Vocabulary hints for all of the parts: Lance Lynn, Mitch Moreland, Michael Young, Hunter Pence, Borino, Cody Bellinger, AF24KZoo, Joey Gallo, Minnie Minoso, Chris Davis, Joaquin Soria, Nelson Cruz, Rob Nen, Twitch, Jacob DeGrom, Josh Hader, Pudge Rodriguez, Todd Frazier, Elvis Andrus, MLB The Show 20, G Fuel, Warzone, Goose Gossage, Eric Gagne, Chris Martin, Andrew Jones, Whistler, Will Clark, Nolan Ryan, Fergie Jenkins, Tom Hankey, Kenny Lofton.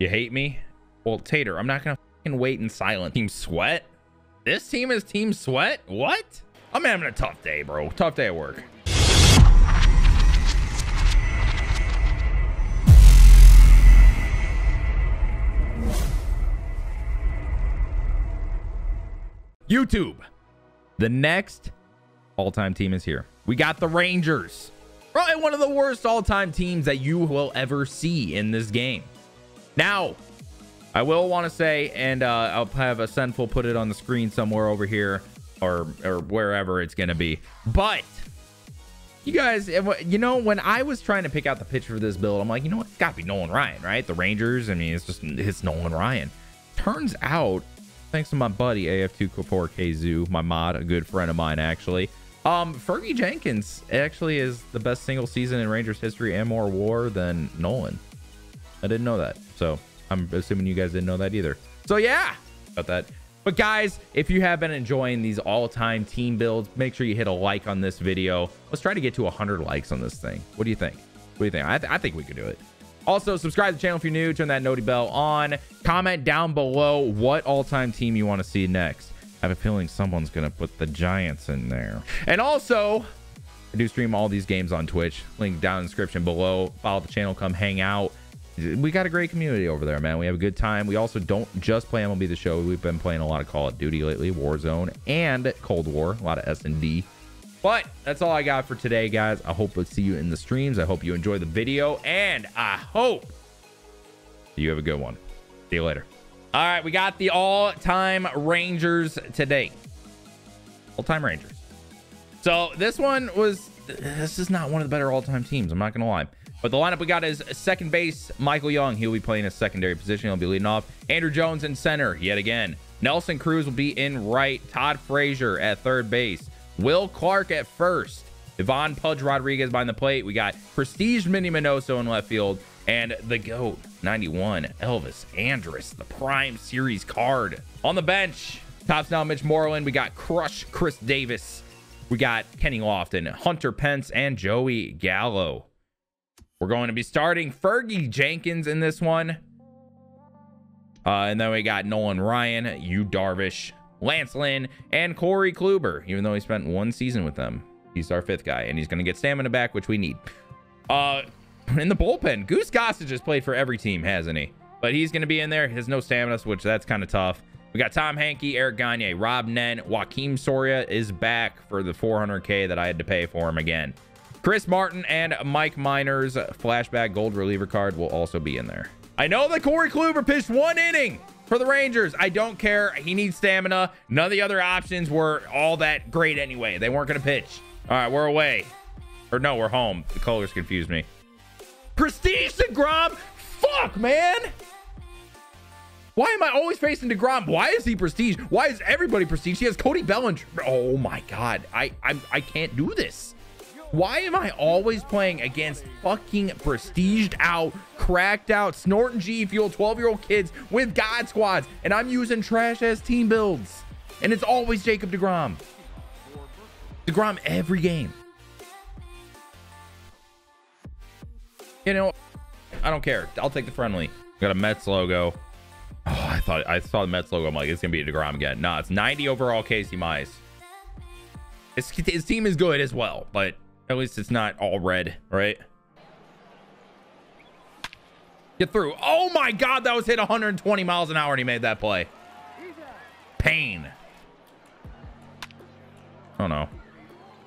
You hate me? Well, Tater, I'm not gonna fucking wait in silence. Team Sweat? This team is Team Sweat? What? I'm having a tough day, bro. Tough day at work. YouTube. The next all-time team is here. We got the Rangers. Probably one of the worst all-time teams that you will ever see in this game. Now, I will want to say, and I'll have a Senful put it on the screen somewhere over here or wherever it's going to be. But you guys, you know, when I was trying to pick out the pitch for this build, I'm like, you know what? It's got to be Nolan Ryan, right? The Rangers. I mean, it's Nolan Ryan. Turns out, thanks to my buddy AF24KZoo, my mod, a good friend of mine, actually. Fergie Jenkins actually is the best single season in Rangers history and more WAR than Nolan. I didn't know that. So I'm assuming you guys didn't know that either. So yeah, about that. But guys, if you have been enjoying these all-time team builds, make sure you hit a like on this video. Let's try to get to 100 likes on this thing. What do you think? What do you think? I think we could do it. Also, subscribe to the channel if you're new. Turn that noti bell on. Comment down below what all-time team you want to see next. I have a feeling someone's going to put the Giants in there. And also, I do stream all these games on Twitch. Link down in the description below. Follow the channel. Come hang out. We got a great community over there, man. We have a good time. We also don't just play MLB The Show. We've been playing a lot of Call of Duty lately, Warzone, and Cold War. A lot of S&D. But that's all I got for today, guys. I hope we'll see you in the streams. I hope you enjoy the video, and I hope you have a good one. See you later. All right, we got the all-time Rangers today. All-time Rangers. So this is not one of the better all-time teams. I'm not going to lie. But the lineup we got is second base, Michael Young. He'll be playing a secondary position. He'll be leading off. Andrew Jones in center yet again. Nelson Cruz will be in right. Todd Frazier at third base. Will Clark at first. Yvonne Pudge Rodriguez behind the plate. We got Prestige Minnie Minoso in left field. And the GOAT, 91, Elvis Andrus, the Prime Series card. On the bench, tops now Mitch Moreland. We got Crush Chris Davis. We got Kenny Lofton, Hunter Pence, and Joey Gallo. We're going to be starting Fergie Jenkins in this one. And then we got Nolan Ryan, Yu Darvish, Lance Lynn, and Corey Kluber. Even though he spent one season with them, he's our fifth guy, and he's going to get stamina back, which we need. In the bullpen, Goose Gossage has played for every team, hasn't he? But he's going to be in there. He has no stamina, which that's kind of tough. We got Tom Hankey, Eric Gagne, Rob Nen. Joaquin Soria is back for the $400K that I had to pay for him again. Chris Martin and Mike Miner's flashback gold reliever card will also be in there. I know that Corey Kluber pitched one inning for the Rangers. I don't care. He needs stamina. None of the other options were all that great anyway. They weren't going to pitch. All right, we're away. Or no, we're home. The colors confused me. Prestige DeGrom. Fuck, man. Why am I always facing DeGrom? Why is he Prestige? Why is everybody Prestige? He has Cody Bellinger. Oh my God. I can't do this. Why am I always playing against fucking prestiged out, cracked out, snorting G fuel 12-year-old kids with God squads, and I'm using trash ass team builds, and it's always Jacob DeGrom. DeGrom every game. You know, I don't care. I'll take the friendly. Got a Mets logo. Oh, I saw the Mets logo. I'm like, it's gonna be a DeGrom again. Nah, it's 90 overall Casey Mize. His team is good as well, but at least it's not all red, right? Get through. Oh my God, that was hit 120 miles an hour and he made that play. Pain. Oh no.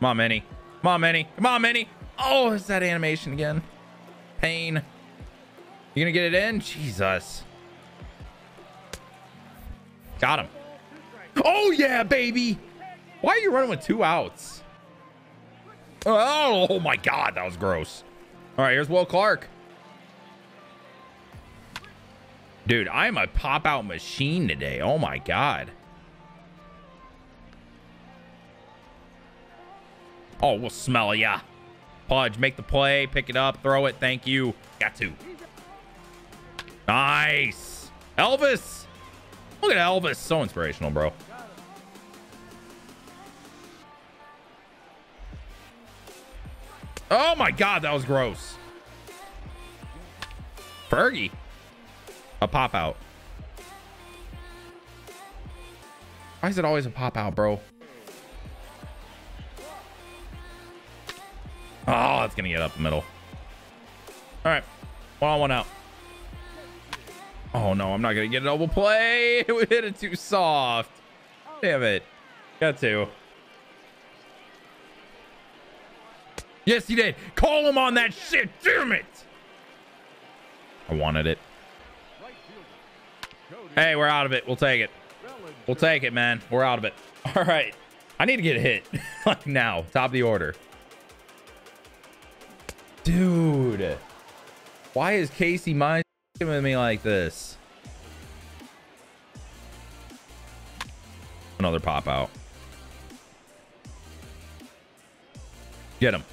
Come on, Minnie. Come on, Minnie. Come on, Minnie. Oh, it's that animation again. Pain. You gonna get it in? Jesus. Got him. Oh yeah, baby. Why are you running with two outs? Oh my God, that was gross. All right, here's Will Clark. Dude, I'm a pop-out machine today. Oh my God. Oh, we'll smell ya. Pudge, make the play, pick it up, throw it. Thank you. Got two. Nice. Elvis. Look at Elvis. So inspirational, bro. Oh my God, that was gross. Fergie. A pop out. Why is it always a pop out, bro? Oh, it's gonna get up the middle. All right, 1-on-1 out. Oh no, I'm not gonna get an oval play. We hit it too soft. Damn it. Got two. Yes, he did. Call him on that shit. Damn it. I wanted it. Hey, we're out of it. We'll take it. We'll take it, man. We're out of it. All right. I need to get a hit. Like now. Top of the order. Dude. Why is Casey Mize with me like this? Another pop out. Get him.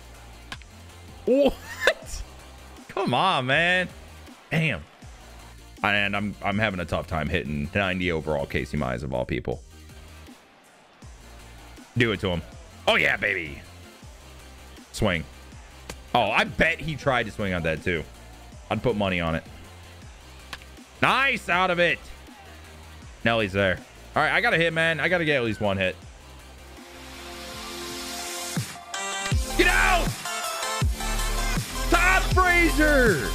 What? Come on, man. Damn. And I'm having a tough time hitting 90 overall Casey Mize of all people. Do it to him. Oh yeah, baby. Swing. Oh, I bet he tried to swing on that too. I'd put money on it. Nice, out of it. Nelly's there. All right, I got a hit, man. I got to get at least one hit. Get out! Todd Frazier!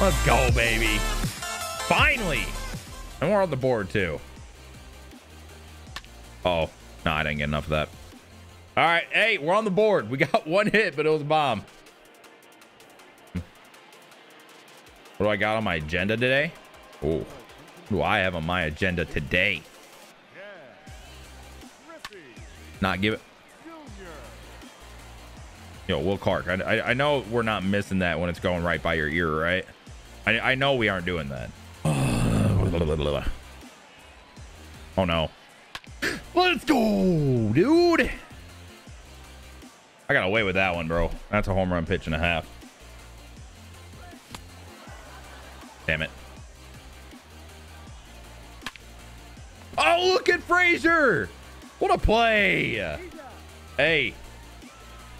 Let's go, baby. Finally! And we're on the board, too. Oh, no, I didn't get enough of that. All right, hey, we're on the board. We got one hit, but it was a bomb. What do I got on my agenda today? Oh, what do I have on my agenda today? Not give it. Yo, Will Clark, I know we're not missing that when it's going right by your ear, right? I know we aren't doing that. Oh, no. Let's go, dude. I got away with that one, bro. That's a home run pitch and a half. Damn it. Oh, look at Frazier. What a play. Hey.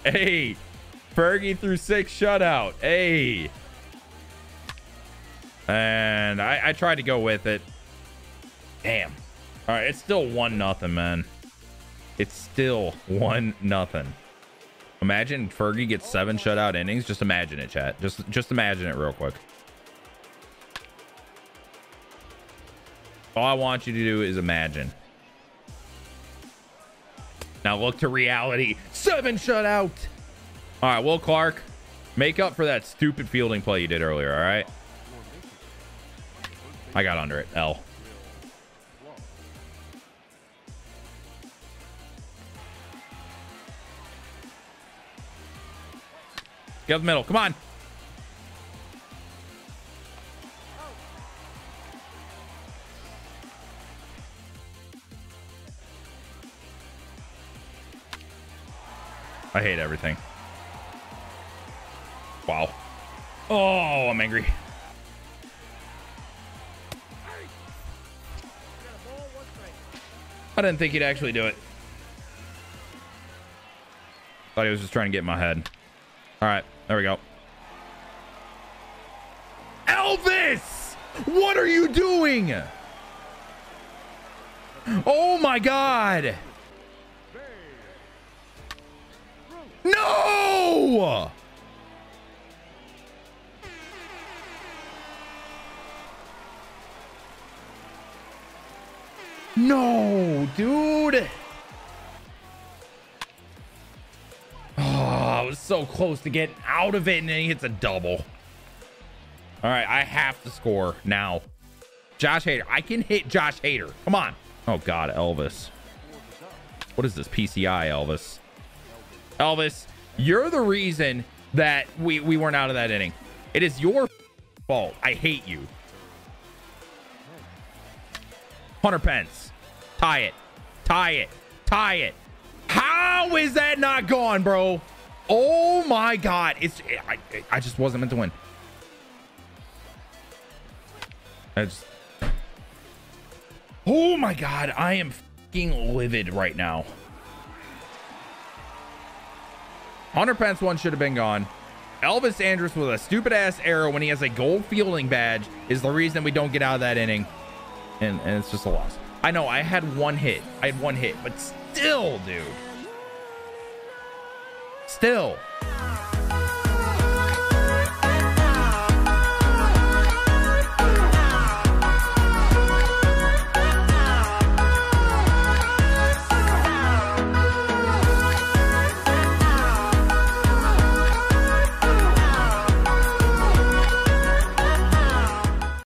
Hey, Fergie through 6 shutout. Hey, and I tried to go with it. Damn. All right, it's still 1-0, man. It's still 1-0. Imagine Fergie gets 7 shutout innings. Just imagine it, chat. Just imagine it real quick. All I want you to do is imagine. Now look to reality. 7 shutout. All right, Will Clark, make up for that stupid fielding play you did earlier. All right, I got under it. L. Get up the middle. Come on. I hate everything. Wow. Oh, I'm angry. I didn't think he'd actually do it. Thought he was just trying to get in my head. All right, there we go. Elvis! What are you doing? Oh my God. No! No, dude. Oh, I was so close to getting out of it, and then he hits a double. All right, I have to score now. Josh Hader. I can hit Josh Hader. Come on. Oh, God, Elvis. What is this? PCI, Elvis. Elvis, you're the reason that we weren't out of that inning. It is your fault. I hate you. Hunter Pence. Tie it. Tie it. Tie it. How is that not gone, bro? Oh, my God. I just wasn't meant to win. Oh, my God. I am fucking livid right now. Hunter Pence one should have been gone. Elvis Andrus with a stupid ass error when he has a gold fielding badge is the reason we don't get out of that inning, and it's just a loss. I know I had one hit, but still, dude. Still.